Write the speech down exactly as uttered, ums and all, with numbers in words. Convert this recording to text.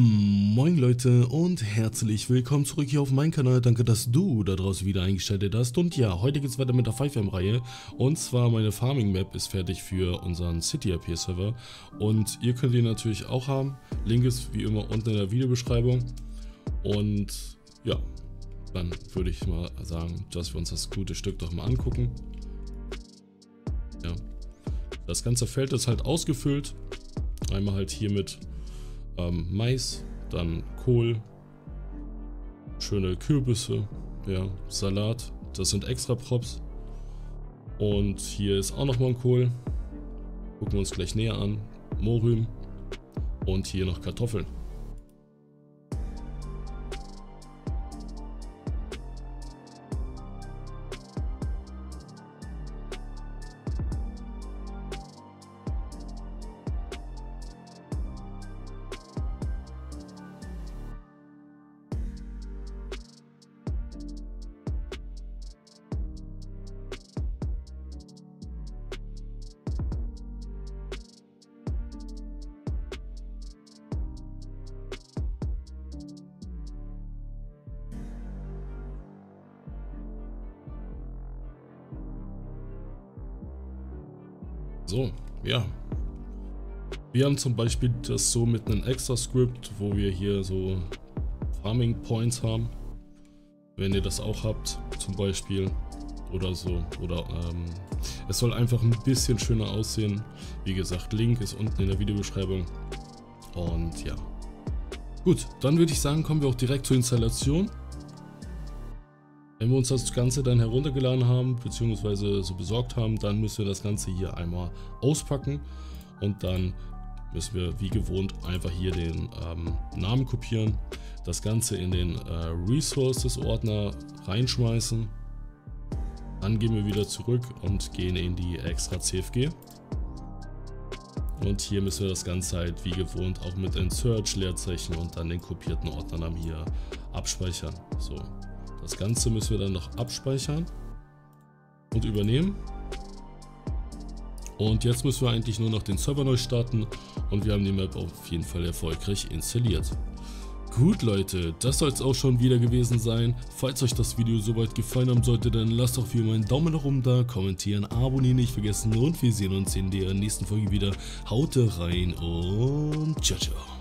Moin Leute und herzlich willkommen zurück hier auf meinem Kanal. Danke, dass du da draußen wieder eingeschaltet hast. Und ja, heute geht es weiter mit der FiveM-Reihe. Und zwar meine Farming-Map ist fertig für unseren City-A P-Server. Und ihr könnt ihn natürlich auch haben. Link ist wie immer unten in der Videobeschreibung. Und ja, dann würde ich mal sagen, dass wir uns das gute Stück doch mal angucken. Ja, das ganze Feld ist halt ausgefüllt. Einmal halt hier mit Ähm, Mais, dann Kohl, schöne Kürbisse, ja, Salat, das sind extra Props. Und hier ist auch nochmal ein Kohl, gucken wir uns gleich näher an, Mohrrüben und hier noch Kartoffeln. So, ja. Wir haben zum Beispiel das so mit einem extra Script, wo wir hier so Farming Points haben. Wenn ihr das auch habt, zum Beispiel. Oder so. Oder ähm, es soll einfach ein bisschen schöner aussehen. Wie gesagt, Link ist unten in der Videobeschreibung. Und ja. Gut, dann würde ich sagen, kommen wir auch direkt zur Installation. Wenn wir uns das Ganze dann heruntergeladen haben bzw. so besorgt haben, dann müssen wir das Ganze hier einmal auspacken und dann müssen wir wie gewohnt einfach hier den ähm, Namen kopieren, das Ganze in den äh, Resources Ordner reinschmeißen, dann gehen wir wieder zurück und gehen in die extra C F G und hier müssen wir das Ganze halt wie gewohnt auch mit einem Search Leerzeichen und dann den kopierten Ordnernamen hier abspeichern. So. Das Ganze müssen wir dann noch abspeichern und übernehmen. Und jetzt müssen wir eigentlich nur noch den Server neu starten und wir haben die Map auf jeden Fall erfolgreich installiert. Gut Leute, das soll es auch schon wieder gewesen sein. Falls euch das Video soweit gefallen haben sollte, dann lasst doch wie immer einen Daumen nach oben da, kommentieren, abonnieren nicht vergessen und wir sehen uns in der nächsten Folge wieder. Haut rein und ciao ciao.